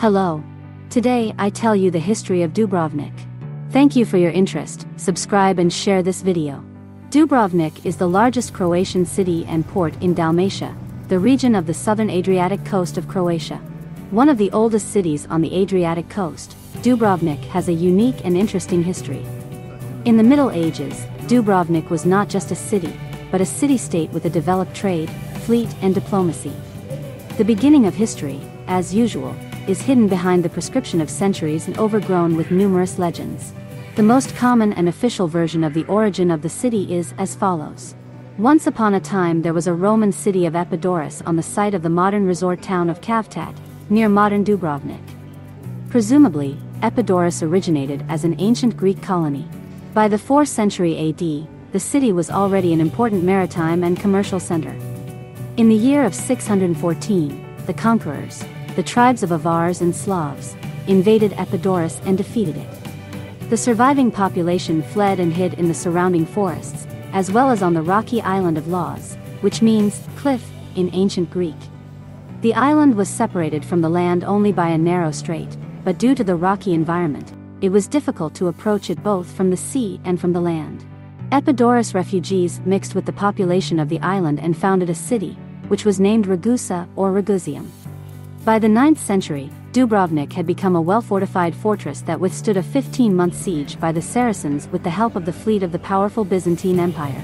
Hello. Today I tell you the history of Dubrovnik. Thank you for your interest, subscribe and share this video. Dubrovnik is the largest Croatian city and port in Dalmatia, the region of the southern Adriatic coast of Croatia. One of the oldest cities on the Adriatic coast, Dubrovnik has a unique and interesting history. In the Middle Ages, Dubrovnik was not just a city, but a city-state with a developed trade, fleet and diplomacy. The beginning of history, as usual, is hidden behind the prescription of centuries and overgrown with numerous legends. The most common and official version of the origin of the city is as follows. Once upon a time there was a Roman city of Epidaurus on the site of the modern resort town of Kavtat, near modern Dubrovnik. Presumably, Epidaurus originated as an ancient Greek colony. By the 4th century AD, the city was already an important maritime and commercial center. In the year of 614, the conquerors, the tribes of Avars and Slavs, invaded Epidaurus and defeated it. The surviving population fled and hid in the surrounding forests, as well as on the rocky island of Lausa, which means cliff in ancient Greek. The island was separated from the land only by a narrow strait, but due to the rocky environment, it was difficult to approach it both from the sea and from the land. Epidaurus refugees mixed with the population of the island and founded a city, which was named Ragusa or Ragusium. By the 9th century, Dubrovnik had become a well-fortified fortress that withstood a 15-month siege by the Saracens with the help of the fleet of the powerful Byzantine Empire.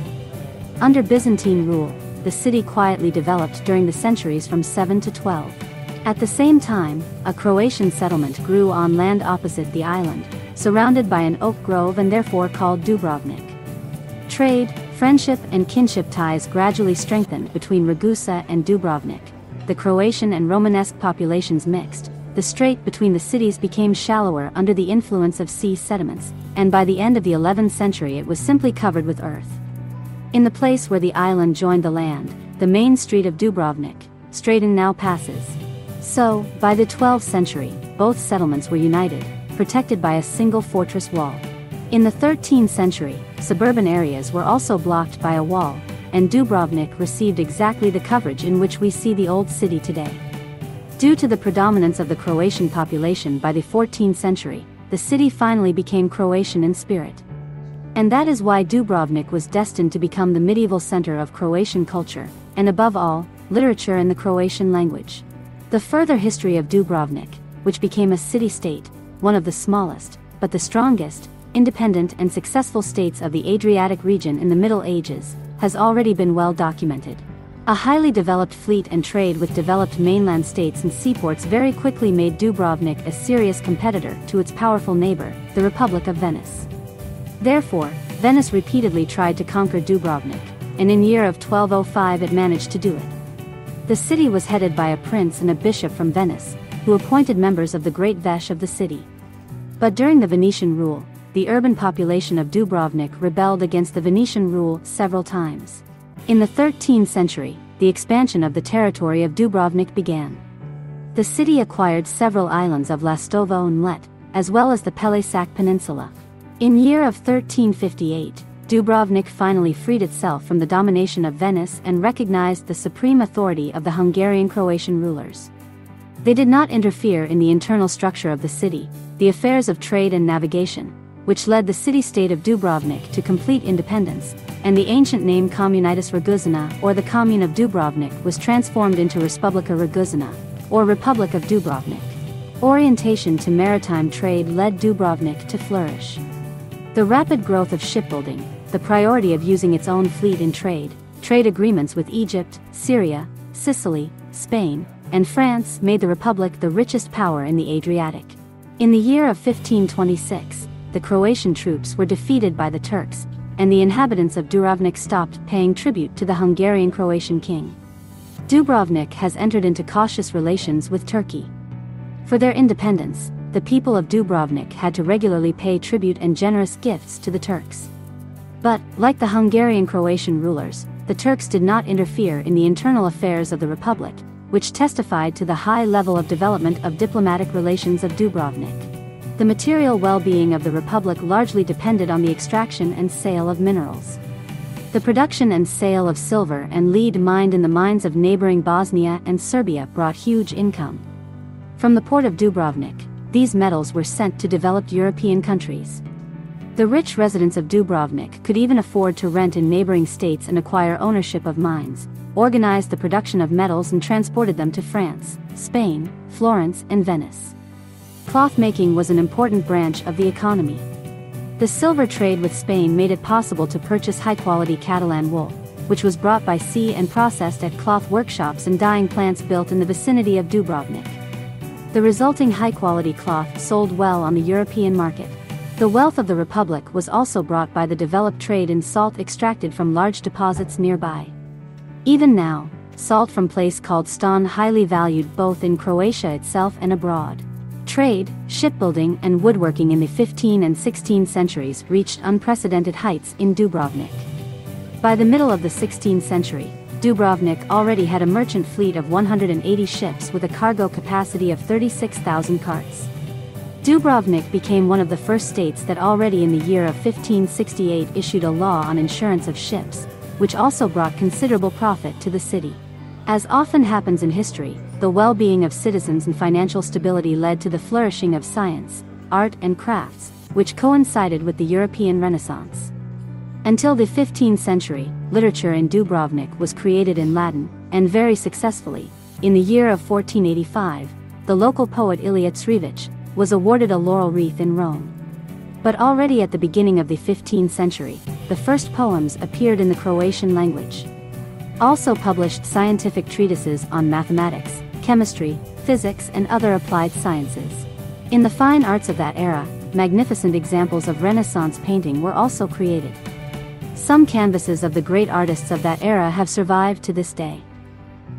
Under Byzantine rule, the city quietly developed during the centuries from 7 to 12. At the same time, a Croatian settlement grew on land opposite the island, surrounded by an oak grove and therefore called Dubrovnik. Trade, friendship and kinship ties gradually strengthened between Ragusa and Dubrovnik. The Croatian and Romanesque populations mixed, the strait between the cities became shallower under the influence of sea sediments, and by the end of the 11th century it was simply covered with earth. In the place where the island joined the land, the main street of Dubrovnik, Stradun, now passes. So, by the 12th century, both settlements were united, protected by a single fortress wall. In the 13th century, suburban areas were also blocked by a wall, and Dubrovnik received exactly the coverage in which we see the old city today. Due to the predominance of the Croatian population by the 14th century, the city finally became Croatian in spirit. And that is why Dubrovnik was destined to become the medieval center of Croatian culture, and above all, literature in the Croatian language. The further history of Dubrovnik, which became a city-state, one of the smallest, but the strongest, independent and successful states of the Adriatic region in the Middle Ages, has already been well documented. A highly developed fleet and trade with developed mainland states and seaports very quickly made Dubrovnik a serious competitor to its powerful neighbor, the Republic of Venice. Therefore, Venice repeatedly tried to conquer Dubrovnik, and in year of 1205 it managed to do it. The city was headed by a prince and a bishop from Venice, who appointed members of the Great Vesh of the city. But during the Venetian rule, the urban population of Dubrovnik rebelled against the Venetian rule several times. In the 13th century, the expansion of the territory of Dubrovnik began. The city acquired several islands of Lastovo and Mljet, as well as the Pelješac peninsula. In year of 1358, Dubrovnik finally freed itself from the domination of Venice and recognized the supreme authority of the Hungarian-Croatian rulers. They did not interfere in the internal structure of the city, the affairs of trade and navigation, which led the city-state of Dubrovnik to complete independence, and the ancient name Communitas Raguzana or the Commune of Dubrovnik was transformed into Respublica Raguzana, or Republic of Dubrovnik. Orientation to maritime trade led Dubrovnik to flourish. The rapid growth of shipbuilding, the priority of using its own fleet in trade, trade agreements with Egypt, Syria, Sicily, Spain, and France made the Republic the richest power in the Adriatic. In the year of 1526, the Croatian troops were defeated by the Turks, and the inhabitants of Dubrovnik stopped paying tribute to the Hungarian-Croatian king. Dubrovnik has entered into cautious relations with Turkey. For their independence, the people of Dubrovnik had to regularly pay tribute and generous gifts to the Turks. But, like the Hungarian-Croatian rulers, the Turks did not interfere in the internal affairs of the Republic, which testified to the high level of development of diplomatic relations of Dubrovnik. The material well-being of the Republic largely depended on the extraction and sale of minerals. The production and sale of silver and lead mined in the mines of neighboring Bosnia and Serbia brought huge income. From the port of Dubrovnik, these metals were sent to developed European countries. The rich residents of Dubrovnik could even afford to rent in neighboring states and acquire ownership of mines, organized the production of metals and transported them to France, Spain, Florence and Venice. Cloth making was an important branch of the economy. The silver trade with Spain made it possible to purchase high-quality Catalan wool, which was brought by sea and processed at cloth workshops and dyeing plants built in the vicinity of Dubrovnik. The resulting high-quality cloth sold well on the European market. The wealth of the Republic was also brought by the developed trade in salt extracted from large deposits nearby. Even now, salt from a place called Ston is highly valued both in Croatia itself and abroad. Trade, shipbuilding and woodworking in the 15th and 16th centuries reached unprecedented heights in Dubrovnik. By the middle of the 16th century, Dubrovnik already had a merchant fleet of 180 ships with a cargo capacity of 36,000 carts. Dubrovnik became one of the first states that already in the year of 1568 issued a law on insurance of ships, which also brought considerable profit to the city. As often happens in history, the well-being of citizens and financial stability led to the flourishing of science, art and crafts, which coincided with the European Renaissance. Until the 15th century, literature in Dubrovnik was created in Latin, and very successfully. In the year of 1485, the local poet Ilija Srevec was awarded a laurel wreath in Rome. But already at the beginning of the 15th century, the first poems appeared in the Croatian language. Also published scientific treatises on mathematics, chemistry, physics and other applied sciences. In the fine arts of that era, magnificent examples of Renaissance painting were also created. Some canvases of the great artists of that era have survived to this day.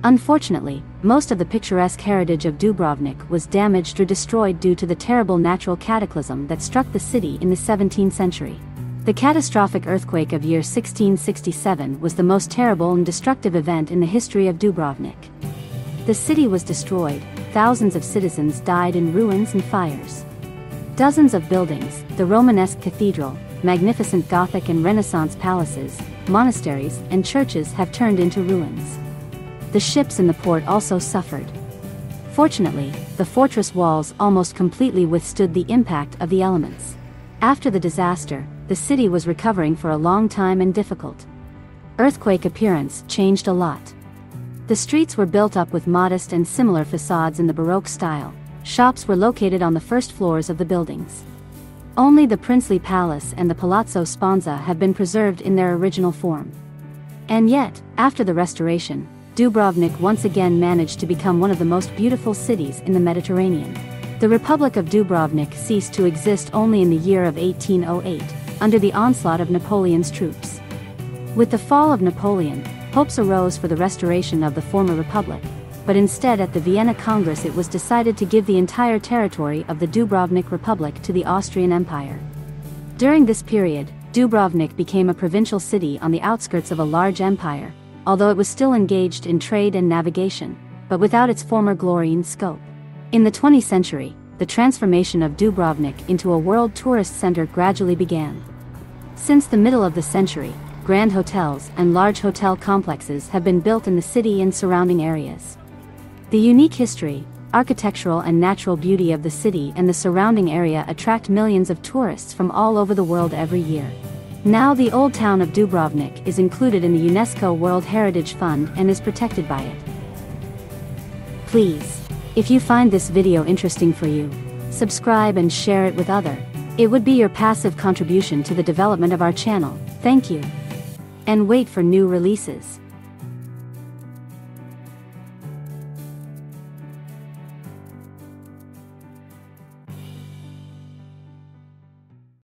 Unfortunately, most of the picturesque heritage of Dubrovnik was damaged or destroyed due to the terrible natural cataclysm that struck the city in the 17th century. The catastrophic earthquake of year 1667 was the most terrible and destructive event in the history of Dubrovnik. The city was destroyed, thousands of citizens died in ruins and fires. Dozens of buildings, the Romanesque cathedral, magnificent Gothic and Renaissance palaces, monasteries and churches have turned into ruins. The ships in the port also suffered. Fortunately, the fortress walls almost completely withstood the impact of the elements. After the disaster, the city was recovering for a long time and difficult. Earthquake appearance changed a lot. The streets were built up with modest and similar facades in the Baroque style. Shops were located on the first floors of the buildings. Only the princely palace and the Palazzo Sponza have been preserved in their original form. And yet, after the restoration, Dubrovnik once again managed to become one of the most beautiful cities in the Mediterranean. The Republic of Dubrovnik ceased to exist only in the year of 1808, under the onslaught of Napoleon's troops. With the fall of Napoleon, hopes arose for the restoration of the former republic, but instead at the Vienna Congress it was decided to give the entire territory of the Dubrovnik Republic to the Austrian Empire. During this period, Dubrovnik became a provincial city on the outskirts of a large empire, although it was still engaged in trade and navigation, but without its former glory and scope. In the 20th century, the transformation of Dubrovnik into a world tourist center gradually began. Since the middle of the century, grand hotels and large hotel complexes have been built in the city and surrounding areas. The unique history, architectural and natural beauty of the city and the surrounding area attract millions of tourists from all over the world every year. Now the old town of Dubrovnik is included in the UNESCO World Heritage Fund and is protected by it. Please, if you find this video interesting for you, subscribe and share it with others. It would be your passive contribution to the development of our channel. Thank you. And wait for new releases.